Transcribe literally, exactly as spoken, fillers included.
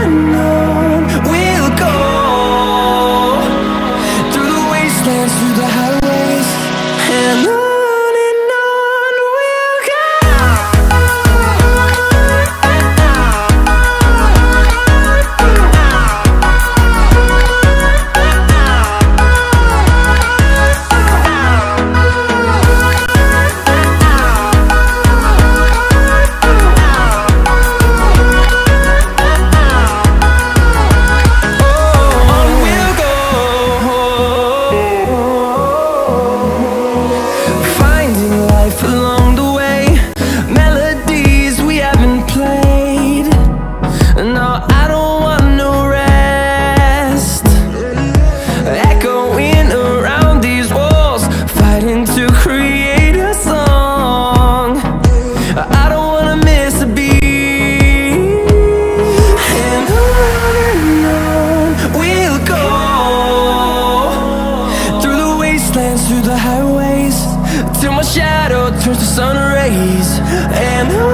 and on we'll go, through the wastelands, through the highways, and on. Through the highways, till my shadow turns to sun rays. And I